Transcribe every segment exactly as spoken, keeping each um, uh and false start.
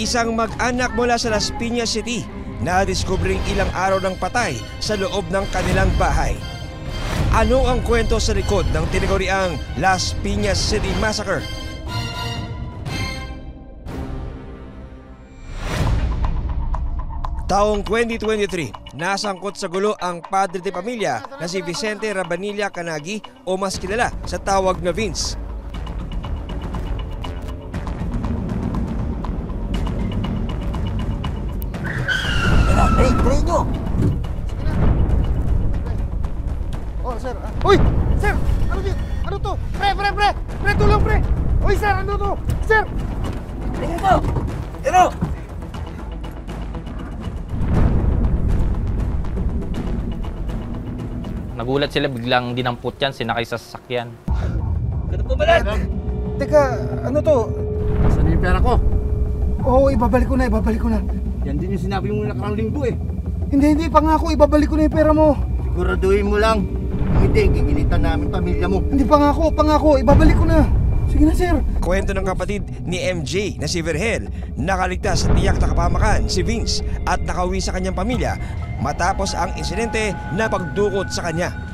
Isang mag-anak mula sa Las Piñas City na diskubring ilang araw ng patay sa loob ng kanilang bahay. Ano ang kwento sa likod ng tinaguriang Las Piñas City Massacre? Taong twenty twenty-three, nasangkot sa gulo ang padre de pamilya na si Vicente Rabanilla Kanagi o mas kilala sa tawag na Vince. Hey, try nyo! Oh, sir. Ah. Uy! Sir! Ano yun? Ano to? Pre, pre, pre! Pre, tulong, pre! Uy, sir! Ano to? Sir! Tingin mo! Ito! Nagulat sila, biglang dinampot yan, sinakay sa sasakyan. Ganun po balat! Teka, ano to? Saan yung pera ko? Oo, ibabalik ko na, ibabalik ko na. Yan din yung sinabi mo na nakarang linggo eh. Hindi, hindi, pangako, ibabalik ko na yung pera mo. Siguraduhin mo lang. Hindi, gigilitan namin pamilya mo. Hindi, pangako, pangako, ibabalik ko na. Sige na, sir. Kwento ng kapatid ni M J na si Virgel, nakaligtas sa tiyak na kapamakan si Vince at nakauwi sa kanyang pamilya matapos ang insidente na pagdukot sa kanya.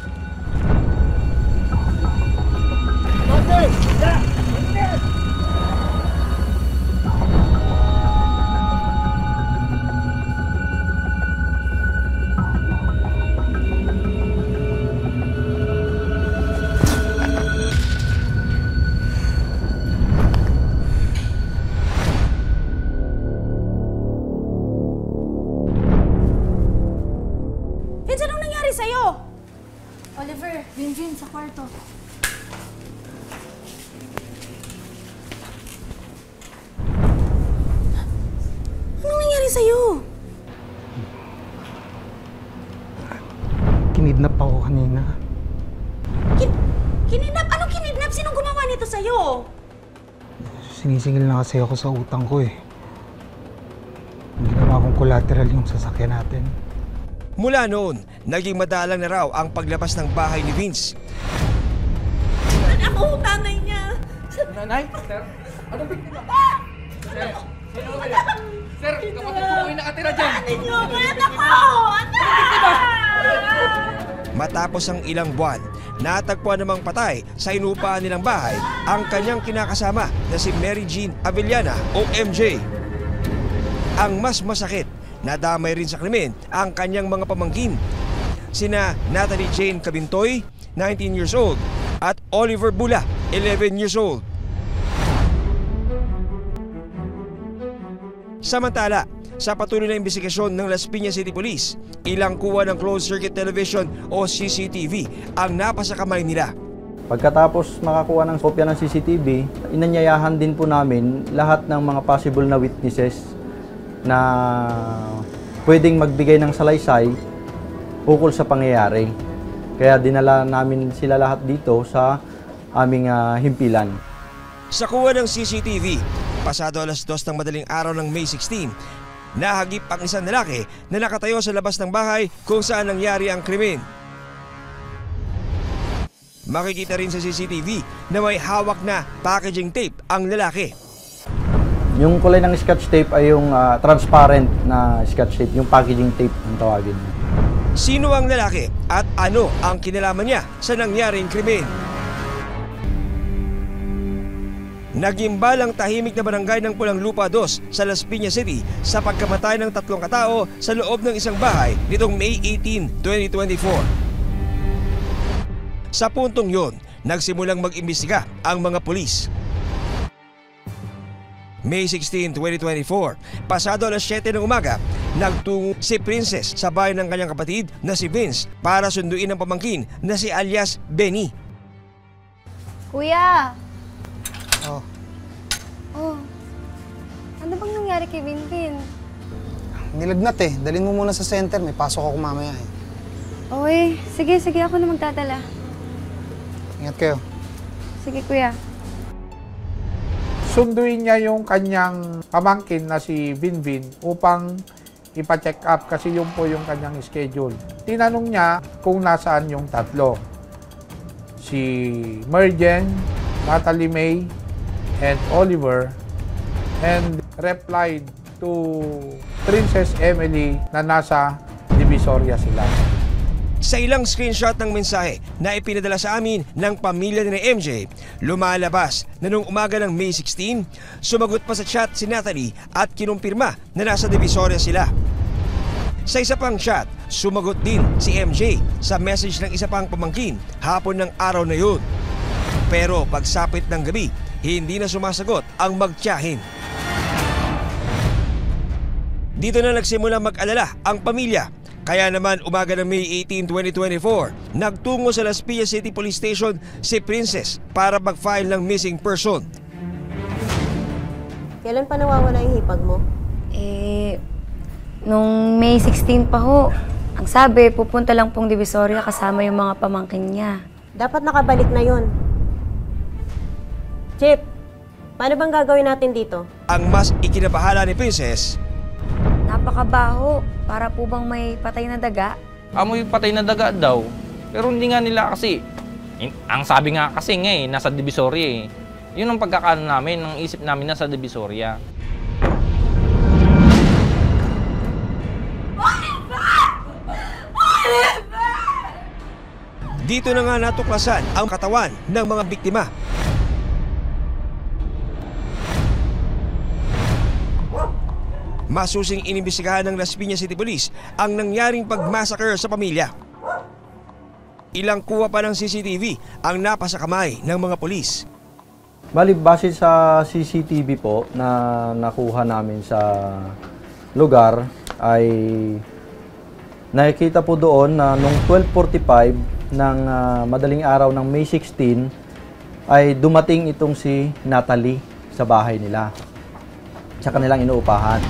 Sinisingil na kasi ako sa utang ko eh. Ginawa akong collateral yung sasakyan natin. Mula noon, naging madalang na raw ang paglabas ng bahay ni Vince. Anak ko, nanay niya! Nanay? Sir? Ano ba? Sir? Sir, kapatid ko kayo nakatira dyan! Anak ko! Anak ko! Anak! Matapos ang ilang buwan, natagpuan namang patay sa inupaan nilang bahay ang kanyang kinakasama na si Mary Jean Avellana o M J. Ang mas masakit, nadamay rin sa krimen ang kanyang mga pamangkin. Sina Natalie Jane Cabintoy, nineteen years old, at Oliver Bulah, eleven years old. Samantala, sa patuloy na imbestigasyon ng Las Piñas City Police, ilang kuha ng closed-circuit television o C C T V ang napasakamay nila. Pagkatapos makakuha ng kopya ng C C T V, inanyayahan din po namin lahat ng mga possible na witnesses na pwedeng magbigay ng salaysay ukol sa pangyayari. Kaya dinala namin sila lahat dito sa aming uh, himpilan. Sa kuha ng C C T V, pasado alas dos ng madaling araw ng May sixteen, nahagip ang isang lalaki na nakatayo sa labas ng bahay kung saan nangyari ang krimen. Makikita rin sa C C T V na may hawak na packaging tape ang lalaki. Yung kulay ng scotch tape ay yung uh, transparent na scotch tape, yung packaging tape ang tawagin. Sino ang lalaki at ano ang kinalaman niya sa nangyaring krimen? Nagimba ang tahimik na barangay ng Pulang Lupa two sa Las Piñas City sa pagkamatay ng tatlong katao sa loob ng isang bahay nitong May eighteen, twenty twenty-four. Sa puntong yun, nagsimulang mag-imbestiga ang mga pulis. May sixteen, twenty twenty-four, pasado alas siyete ng umaga, nagtungo si Princess sa bahay ng kanyang kapatid na si Vince para sunduin ang pamangkin na si alias Benny. Kuya! Oh. Oh. Ano bang nangyari kay Binbin? Nilagnat eh. Dalhin mo muna sa center. May pasok ako mamaya eh. Oy, sige, sige. Ako na magtatala. Ingat kayo. Sige, kuya. Sunduin niya yung kanyang pamangkin na si Binbin upang ipa-check up kasi yun po yung kanyang schedule. Tinanong niya kung nasaan yung tatlo. Si Mary Jean, Natalie May, and Oliver and replied to Princess Emily na nasa Divisoria sila. Sa ilang screenshot ng mensahe na ipinadala sa amin ng pamilya ni M J, lumalabas na noong umaga ng May sixteen, sumagot pa sa chat si Natalie at kinumpirma na nasa Divisoria sila. Sa isa pang chat, sumagot din si M J sa message ng isa pang pamangkin hapon ng araw na yun. Pero pagsapit ng gabi, hindi na sumasagot ang magtiyahin. Dito na nagsimula mag-alala ang pamilya. Kaya naman umaga ng May eighteenth, twenty twenty-four, nagtungo sa Las Piñas City Police Station si Princess para mag-file ng missing person. Kailan pa nawawala yung hipag mo? Eh, nung May sixteen pa ho. Ang sabi, pupunta lang pong Divisoria kasama yung mga pamangkin niya. Dapat nakabalik na yun. Chip, paano bang gagawin natin dito? Ang mas ikinabahala ni Princess... Napakabaho. Para po bang may patay na daga? Amoy patay na daga daw. Pero hindi nga nila kasi. Ang sabi nga kasi nga eh, nasa Divisoria eh. Yun ang pagkakaano namin, ang isip namin nasa Divisoria. Dito na nga natuklasan ang katawan ng mga biktima. Masusing inimbestigahan ng Las Piñas City Police ang nangyaring pagmassacre sa pamilya. Ilang kuha pa ng C C T V ang napasa kamay ng mga polis. Bali, base sa C C T V po na nakuha namin sa lugar ay nakikita po doon na noong twelve forty-five ng uh, madaling araw ng May sixteen ay dumating itong si Natalie sa bahay nila sa kanilang inuupahan.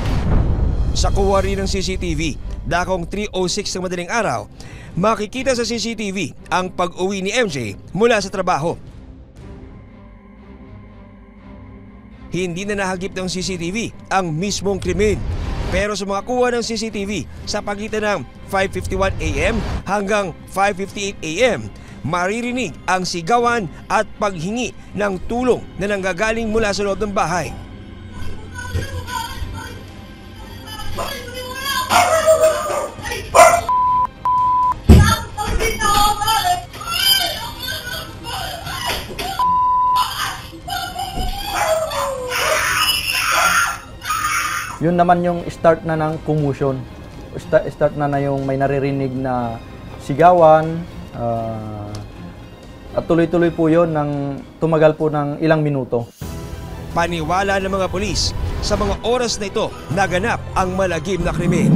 Sa kuha rin ng C C T V, dakong three oh six ng madaling araw, makikita sa C C T V ang pag-uwi ni M J mula sa trabaho. Hindi na nahagip ng C C T V ang mismong krimen. Pero sa mga kuha ng C C T V sa pagitan ng five fifty-one a m hanggang five fifty-eight a m, maririnig ang sigawan at paghingi ng tulong na nanggagaling mula sa loob ng bahay. Yun naman yung start na ng commotion. Start, start na na yung may naririnig na sigawan. Uh, at tuloy-tuloy po yun ng tumagal po ng ilang minuto. Paniwala ng mga polis, sa mga oras na ito, naganap ang malagim na krimen.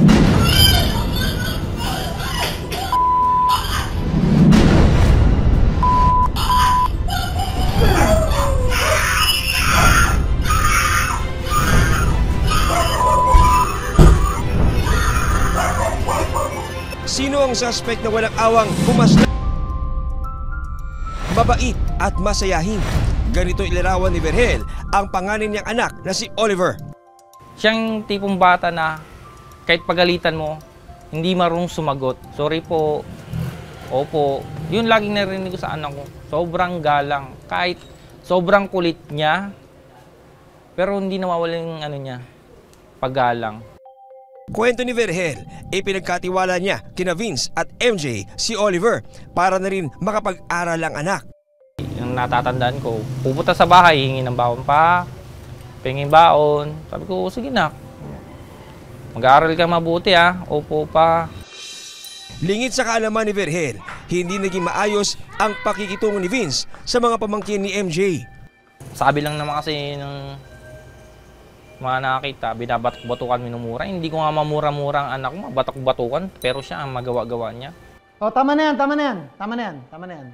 Sino ang suspect na walang awang bumasla? Mabait at masayahin. Ganito ilarawan ni Vergel ang panganin niyang anak na si Oliver. Siyang tipong bata na kahit pagalitan mo, hindi marunong sumagot. Sorry po, opo. Yun laging narinig ko sa anak ko. Sobrang galang, kahit sobrang kulit niya, pero hindi nawawalan ano niya, paggalang. Kwento ni Vergel, ipinagkatiwala niya kina Vince at M J si Oliver para na rin makapag-aral ang anak. Yung natatandaan ko, pupunta sa bahay, hingi ng baon pa, pingin baon. Sabi ko, sige na, mag-aaral ka mabuti ha, opo pa. Lingit sa kaalaman ni Vergel, hindi naging maayos ang pakikitungo ni Vince sa mga pamangkin ni M J. Sabi lang naman kasi ng mga nakakita, binabatok-batukan, minumura. Hindi ko nga mamura-mura ang anak ko, mabatok-batukan, pero siya ang magawa-gawa niya. O, oh, tama na yan, tama na yan, tama na yan, tama na yan.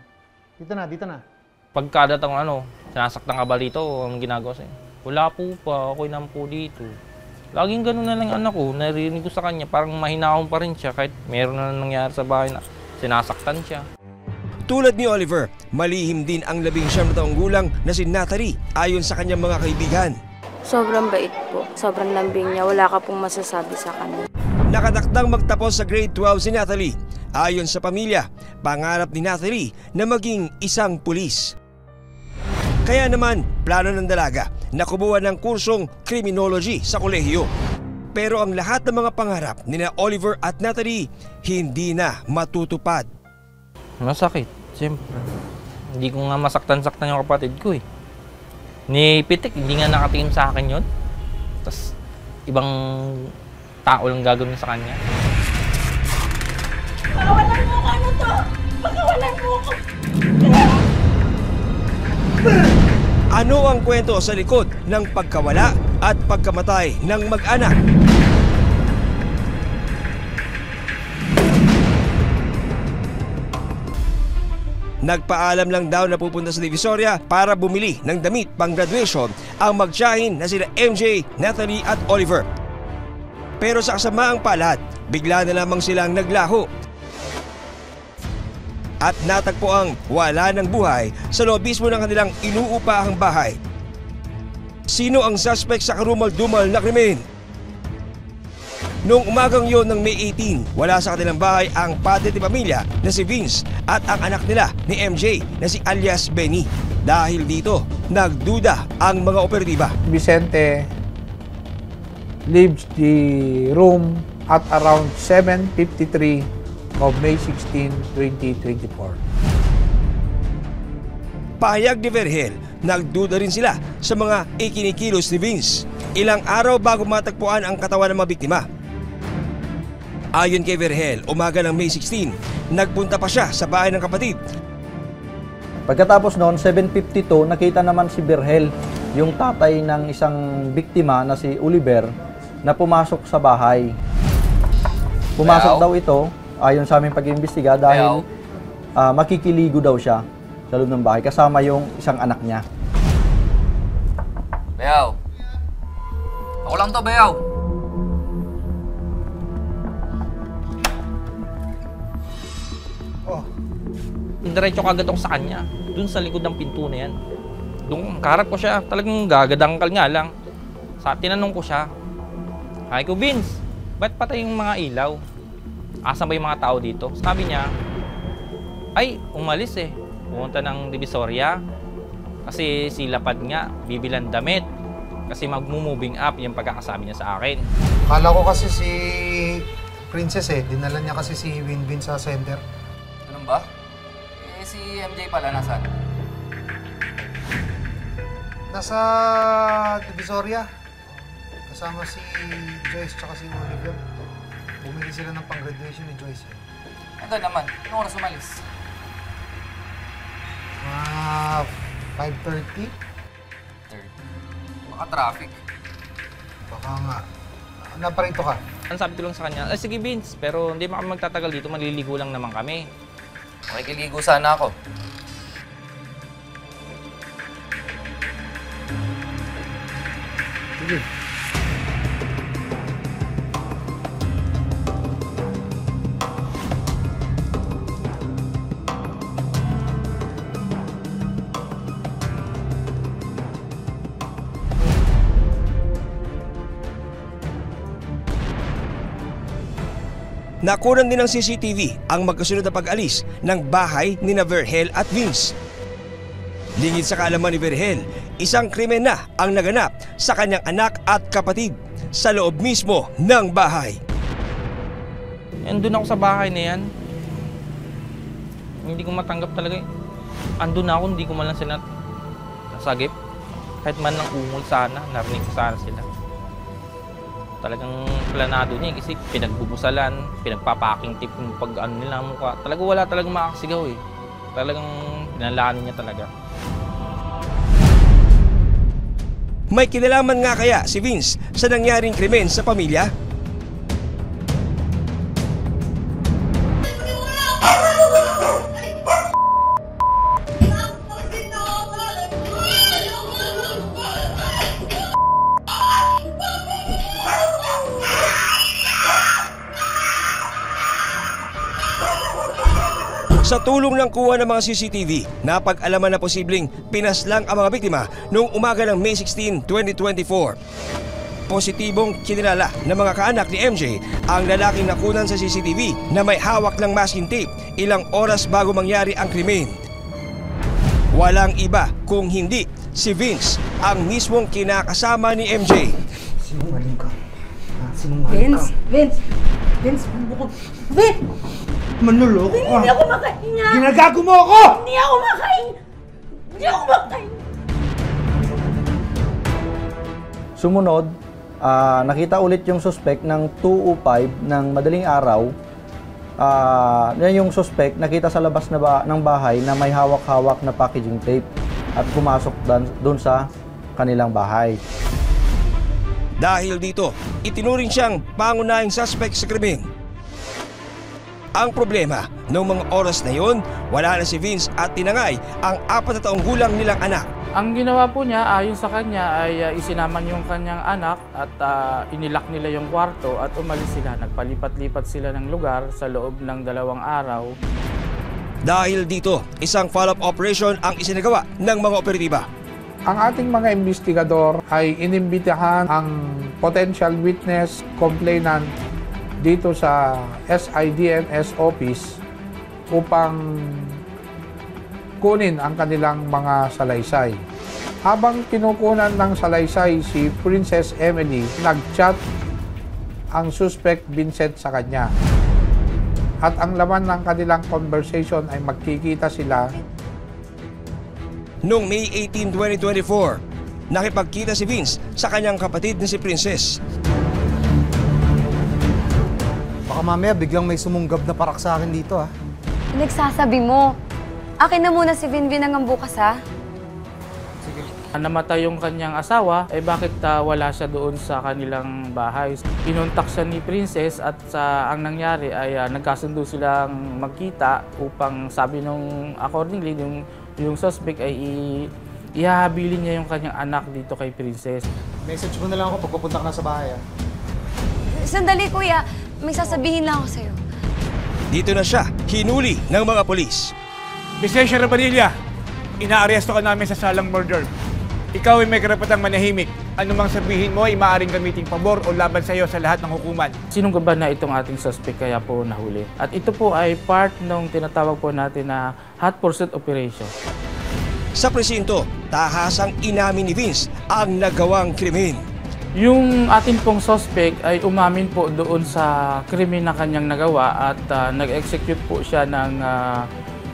Dito na, dito na. Pagkada tang ano, sinasaktan ka ba dito? Ang ginagawa sa'yo? Wala po pa, ako'y nang po dito. Laging gano'n na lang anak ko, naririnig ko sa kanya, parang mahinahon pa rin siya kahit meron na nangyari sa bahay na sinasaktan siya. Tulad ni Oliver, malihim din ang labing siyam na taong gulang na si Natalie ayon sa kanyang mga kaibigan. Sobrang bait po, sobrang lambing niya, wala ka pong masasabi sa kanya. Nakatakdang magtapos sa grade twelve si Natalie. Ayon sa pamilya, pangarap ni Natalie na maging isang pulis. Kaya naman, plano ng dalaga na kumuha ng kursong criminology sa kolehiyo. Pero ang lahat ng mga pangarap ni na Oliver at Natalie hindi na matutupad. Masakit, siyempre. Hindi ko nga masaktan-saktan yung kapatid ko eh. Nipitik, hindi nga nakatingin sa akin yun. Tapos ibang tao lang gagawin sa kanya. Pakawalan mo ako! Ano to? Pakawalan mo ako! Ano ang kwento sa likod ng pagkawala at pagkamatay ng mag-anak? Nagpaalam lang daw na pupunta sa Divisoria para bumili ng damit pang graduation ang magtiyahin na sila M J, Natalie at Oliver. Pero sa kasamaang palad, bigla na lamang silang naglaho. At natagpoang wala ng buhay sa loob mismo ng kanilang inuupahang bahay. Sino ang suspect sa karumal-dumal na krimen? Noong umagang yon ng May eighteen, wala sa kanilang bahay ang padre de pamilya na si Vince at ang anak nila ni M J na si alias Benny. Dahil dito, nagduda ang mga operatiba. Vicente leaves the room at around seven fifty-three of May sixteenth, twenty twenty-four. Pahayag ni Vergel, nagduda rin sila sa mga ikinikilos ni Vince ilang araw bago matagpuan ang katawan ng mga biktima. Ayon kay Vergel, umaga ng May sixteen, nagpunta pa siya sa bahay ng kapatid. Pagkatapos noon, seven fifty-two, nakita naman si Vergel, yung tatay ng isang biktima na si Oliver, na pumasok sa bahay. Pumasok wow. daw ito, ayon sa aming pag-iimbestiga, dahil wow. uh, makikiligo daw siya sa loob ng bahay, kasama yung isang anak niya. Bayaw! Ako lang to, Bayaw! Diretso kagad ako sa kanya, dun sa likod ng pinto na yan. Doon, kaharap ko siya, talagang gagadangkal nga lang. Sa tinanong ko siya, "Hi ko, Vince, ba't patay yung mga ilaw? Asan ba yung mga tao dito?" Sabi niya, "Ay, umalis eh. Pumunta ng Divisoria. Kasi silapad nga, bibilan damit. Kasi magmumoving up," yung pagkakasabi niya sa akin. Akala ko kasi si Princess eh, dinala niya kasi si Winwin sa center. Ano ba? Si M J pala, nasaan? Nasa Divisoria. Kasama si Joyce tsaka si Oliver. Bumili sila ng pang-graduation ni Joyce. Ano naman? Anong oras umalis? Ah, five thirty? thirty. Baka traffic. Baka nga. Naparito ka? Ang sabi ko lang sa kanya, "Ay, sige Vince, pero hindi kami magtatagal dito. Maliligo lang naman kami. Makikiligo sana ako." Sige. Nakunan din ng C C T V ang magkasunod na pag-alis ng bahay ni na Vergel at Vince. Lingid sa kaalaman ni Vergel, isang krimen na ang naganap sa kanyang anak at kapatid sa loob mismo ng bahay. Andun ako sa bahay na yan. Hindi ko matanggap talaga. Andun ako, hindi ko man lang sila nasagip. Kahit man lang ungol sana, narinig ko sana sila. Talagang planado niya kasi pinagbubusalan, pinagpapaking tip ng pag-ano nila ang mukha. Talaga wala talagang makakasigaw eh. Talagang pinalaan niya talaga. May kinalaman nga kaya si Vince sa nangyaring krimen sa pamilya? Sa tulong ng kuha ng mga C C T V, napag-alaman na posibleng pinaslang ang mga biktima noong umaga ng May sixteen, twenty twenty-four. Positibong kinilala ng mga kaanak ni M J ang lalaking nakunan sa C C T V na may hawak ng masking tape ilang oras bago mangyari ang krimen. Walang iba kung hindi si Vince, ang mismong kinakasama ni M J. Sinungaling ka. Sinungaling ka. Vince! Vince! Vince! Vince! Manloloko ka! Hindi ako makahinga! Ginagago mo ako! Hindi ako makahinga! Hindi ako makahinga! Sumunod, uh, nakita ulit yung suspect ng two oh five ng madaling araw. Uh, yung suspect nakita sa labas na ba ng bahay na may hawak-hawak na packaging tape at pumasok doon sa kanilang bahay. Dahil dito, itinuring siyang pangunahing suspect sa krimeng. Ang problema, noong mga oras na yon, wala na si Vince at tinangay ang apat na taong gulang nilang anak. Ang ginawa po niya, ayon sa kanya, ay uh, isinaman yung kanyang anak at uh, inilak nila yung kwarto at umalis sila. Nagpalipat-lipat sila ng lugar sa loob ng dalawang araw. Dahil dito, isang follow-up operation ang isinagawa ng mga operatiba. Ang ating mga investigador ay inimbitahan ang potential witness, complainant dito sa S I D N S office upang kunin ang kanilang mga salaysay. Habang kinukunan ng salaysay si Princess Emily, nag-chat ang suspect Vincent sa kanya. At ang laman ng kanilang conversation ay magkikita sila. Noong May eighteenth, twenty twenty-four, nakipagkita si Vince sa kanyang kapatid na si Princess. Baka mamaya biglang may sumunggab na parak sa akin dito ah. Nagsasabi mo. Akin na muna si Vinvin hanggang bukas, ha? Sige. Namatay yung kanyang asawa, eh bakit uh, wala siya doon sa kanilang bahay? Kinontak siya ni Princess at uh, ang nangyari ay uh, nagkasundo silang magkita upang sabi nung accordingly, yung, yung suspect ay ihahabilin niya yung kanyang anak dito kay Princess. Message mo na lang ako pag pupunta ka na sa bahay, ha? Sandali, kuya. May sasabihin na ako sa'yo. Dito na siya, hinuli ng mga polis. Vicente Rabanilla, inaaresto ka namin sa salang murder. Ikaw ay may karapatang manahimik. Ano mang sabihin mo ay maaaring gamitin pabor o laban sa iyo sa lahat ng hukuman. Sinunggaban na itong ating suspect kaya po nahuli. At ito po ay part ng tinatawag po natin na hot pursuit operation. Sa presinto, tahasang inamin ni Vince ang nagawang krimen. Yung atin pong suspect ay umamin po doon sa krimen na kanyang nagawa at uh, nag-execute po siya ng... Uh,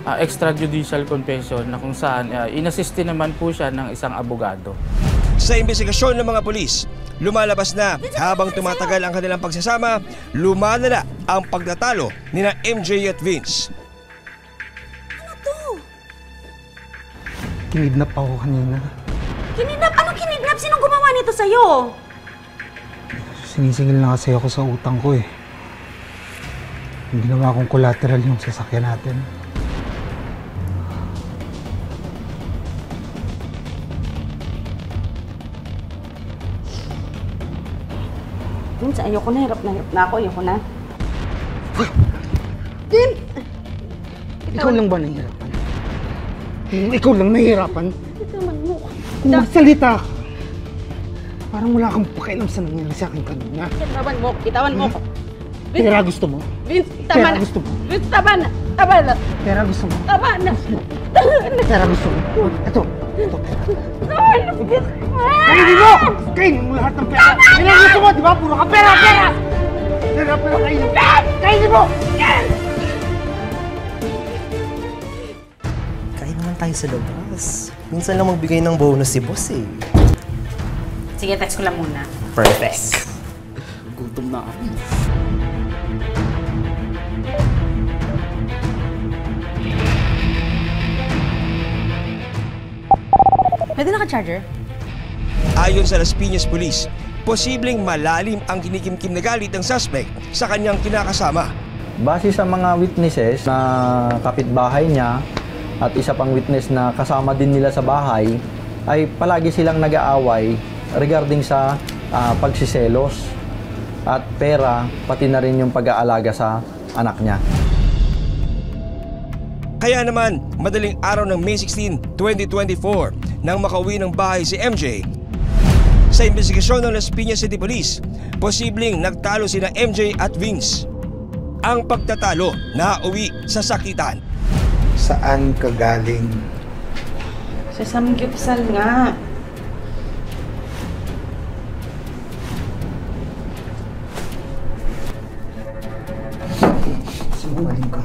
Uh, extrajudicial confession na kung saan uh, inassiste naman po siya ng isang abogado. Sa imbestigasyon ng mga polis, lumalabas na habang tumatagal ang kanilang pagsasama, lumalala ang pagtatalo nina M J at Vince. Ano to? Kinidnap ako kanina. Kinidnap? Anong kinidnap? Sinong gumawa nito sa'yo? Sinisingil na kasi ako sa utang ko eh. Yung ginawa kong collateral yung sasakyan natin. Vince, ayoko na, hirap na, hirap na ako, ayoko na. Vince! Ikaw, Ikaw lang ba nahihirapan? Ikaw lang nahihirapan? Itawan mo. Kung magsalita, parang wala kang pakialam sa nangyari sa akin kanina. Itawan mo, itawan mo. Vince, pera gusto mo? Vince, tama na. Gusto mo? Vince, tama na, tama na. Pera gusto mo? Tama na. Pera gusto mo? Ito. Ito, pera. Kainin mo! Kainin mo lahat ng pera! Kainin gusto mo, di ba? Puro ka pera! Pera! Pera, pera, kainin mo! Kainin mo! Kain naman tayo sa labas. Minsan lang magbigay ng bonus si boss eh. Sige, text ko lang muna. Perfect. Gutom na ako. Pwede naka-charger? Ayon sa Las Piñas Police, posibleng malalim ang kinikimkim na galit ng suspect sa kanyang kinakasama. Base sa mga witnesses na kapitbahay niya at isa pang witness na kasama din nila sa bahay, ay palagi silang nag-aaway regarding sa uh, pagsiselos at pera, pati na rin yung pag-aalaga sa anak niya. Kaya naman, madaling araw ng May sixteenth, twenty twenty-four, nang makauwi ng bahay si M J. Sa imbestigasyon ng Las Piñas City Police, posibleng nagtalo sina M J at Vince. Ang pagtatalo na uwi sa sakitan. Saan ka galing? Sa Samgyupsal nga. Sinungaling ka.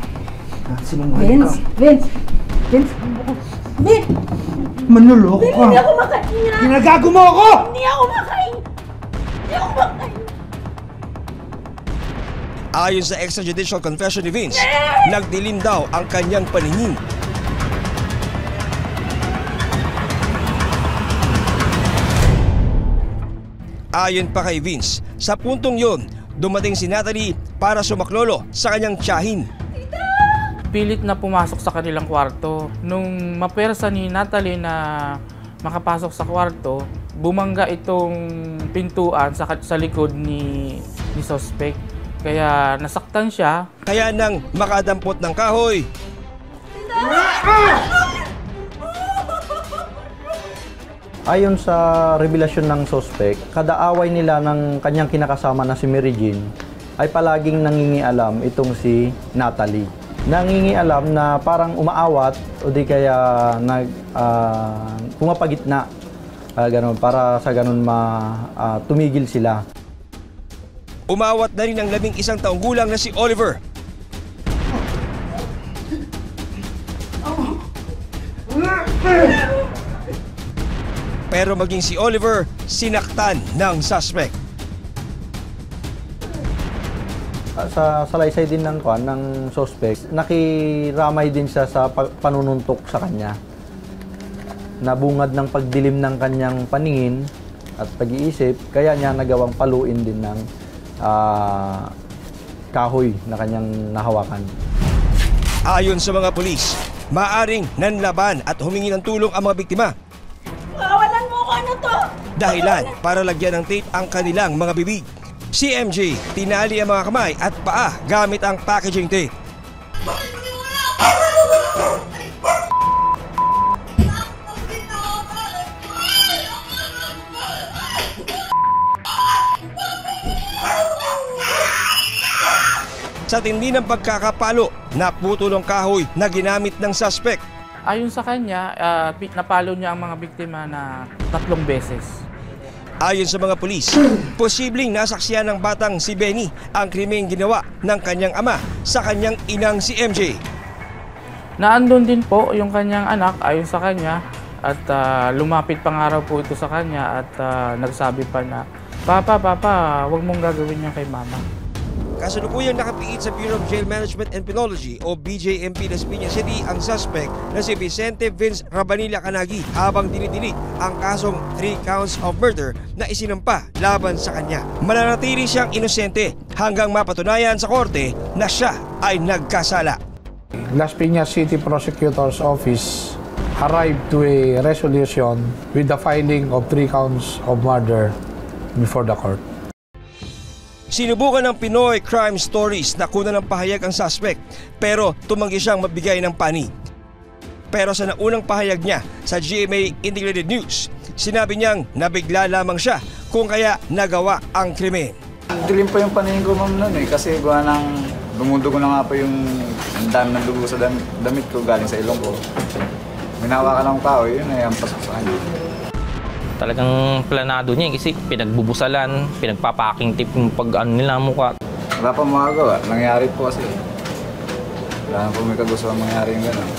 Sinungaling ka. Vince! Vince! Vince! Manuloko ka! Hindi ako makain! Ginagago mo ako! Hindi ako makain! Hindi ako makain! Ayon sa extrajudicial confession ni Vince, nagdilim daw ang kanyang paningin. Ayon pa kay Vince, sa puntong yun, dumating si Natalie para sumaklolo sa kanyang tiyahin. Tita! Pilit na pumasok sa kanilang kwarto. Nung mapersa ni Natalie na makapasok sa kwarto, bumangga itong pintuan sa, sa likod ni, ni suspect. Kaya nasaktan siya. Kaya nang makadampot ng kahoy. Tita! Ah! Ayon sa revelasyon ng sospek, kada away nila ng kanyang kinakasama na si Mary Jean ay palaging nangingialam itong si Natalie. Nangingialam na parang umaawat o di kaya nag, uh, pumapagitna uh, ganun, para sa ganun ma, uh, tumigil sila. Umawat na rin ang labing isang taong gulang na si Oliver. Pero maging si Oliver, sinaktan ng suspect. Sa salaysay din ng, kwan, ng suspect, nakiramay din siya sa panununtok sa kanya. Nabungad ng pagdilim ng kanyang paningin at pag-iisip, kaya niya nagawang paluin din ng uh, kahoy na kanyang nahawakan. Ayon sa mga pulis, maaring nanlaban at humingi ng tulong ang mga biktima. Dahilan para lagyan ng tape ang kanilang mga bibig. Si M J, tinali ang mga kamay at paa gamit ang packaging tape. Sa tindi ng pagkakapalo, naputol ang kahoy na ginamit ng suspect. Ayon sa kanya, uh, napalo niya ang mga biktima na tatlong beses. Ayon sa mga pulis, posibleng nasaksihan ng batang si Benny ang krimeng ginawa ng kanyang ama sa kanyang inang si M J. Naandun din po yung kanyang anak ayon sa kanya at uh, lumapit pa nga raw po ito sa kanya at uh, nagsabi pa na, Papa, Papa, huwag mong gagawin niya kay Mama. Kasalukuyang nakapiit sa Bureau of Jail Management and Penology o B J M P Las Piñas City ang suspect na si Vicente Vince Rabanilla Kanagi habang dinidinig ang kasong three counts of murder na isinampa laban sa kanya. Mananatili siyang inosente hanggang mapatunayan sa korte na siya ay nagkasala. Las Piñas City Prosecutor's Office arrived to a resolution with the filing of three counts of murder before the court. Sinubukan ng Pinoy Crime Stories na kunan ng pahayag ang suspect pero tumanggi siyang mabigay ng panig. Pero sa naunang pahayag niya sa G M A Integrated News, sinabi niyang nabigla lamang siya kung kaya nagawa ang krimen. Dilim pa yung paningin ko ma'am noon eh kasi gawa ng dumudugo na nga pa yung ang dami ng dugo sa damit, damit ko galing sa ilong ko. Minawa ka ng tao, yun ay ang pasasahan. Talagang planado niya kasi pinagbubusalan, pinagpapaking tip ng pag-ano nila mukha. Wala pa magagawa. Nangyari po kasi. Wala po may kagusto mangyari yung gano'n.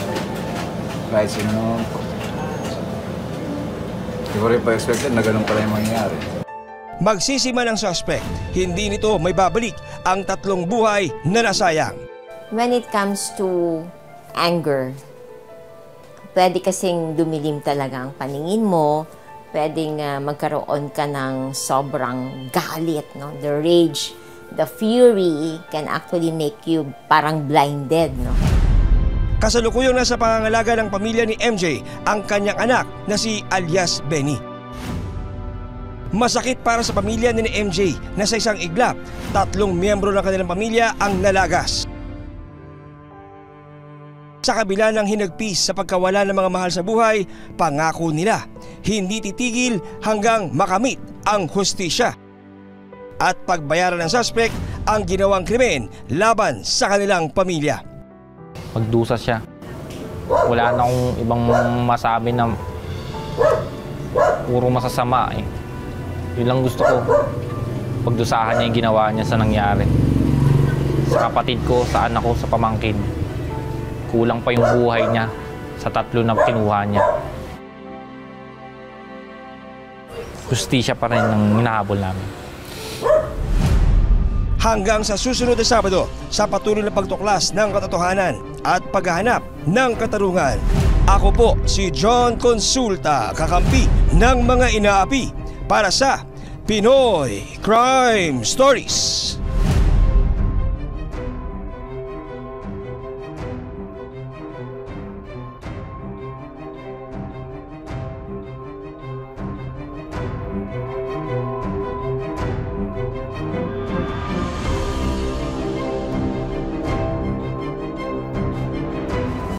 Kahit sino naman po. Hindi ko rin pa expected na gano'n pala yung mangyari. Magsisima ng suspect, hindi nito may babalik ang tatlong buhay na nasayang. When it comes to anger, pwede kasing dumilim talaga ang paningin mo. Pwedeng uh, magkaroon ka ng sobrang galit, no? The rage, the fury can actually make you parang blinded, no? Kasalukuyang nasa pangangalaga ng pamilya ni M J ang kanyang anak na si alias Benny. Masakit para sa pamilya ni M J na sa isang iglap, tatlong miyembro ng kanilang pamilya ang nalagas. Sa kabila ng hinagpis sa pagkawala ng mga mahal sa buhay, pangako nila, hindi titigil hanggang makamit ang hustisya at pagbayaran ng suspect ang ginawang krimen laban sa kanilang pamilya. Magdusa siya. Wala na akong ibang masabi na puro masasama eh. Yun lang gusto ko. Pagdusahan niya yung ginawa niya sa nangyari. Sa kapatid ko, sa anak ko, sa pamangkin. Kulang pa yung buhay niya sa tatlo na kinuha niya. Hustisya pa rin ang hinahabol namin. Hanggang sa susunod na Sabado, sa patuloy na pagtuklas ng katotohanan at paghahanap ng katarungan. Ako po si John Consulta, kakampi ng mga inaapi para sa Pinoy Crime Stories.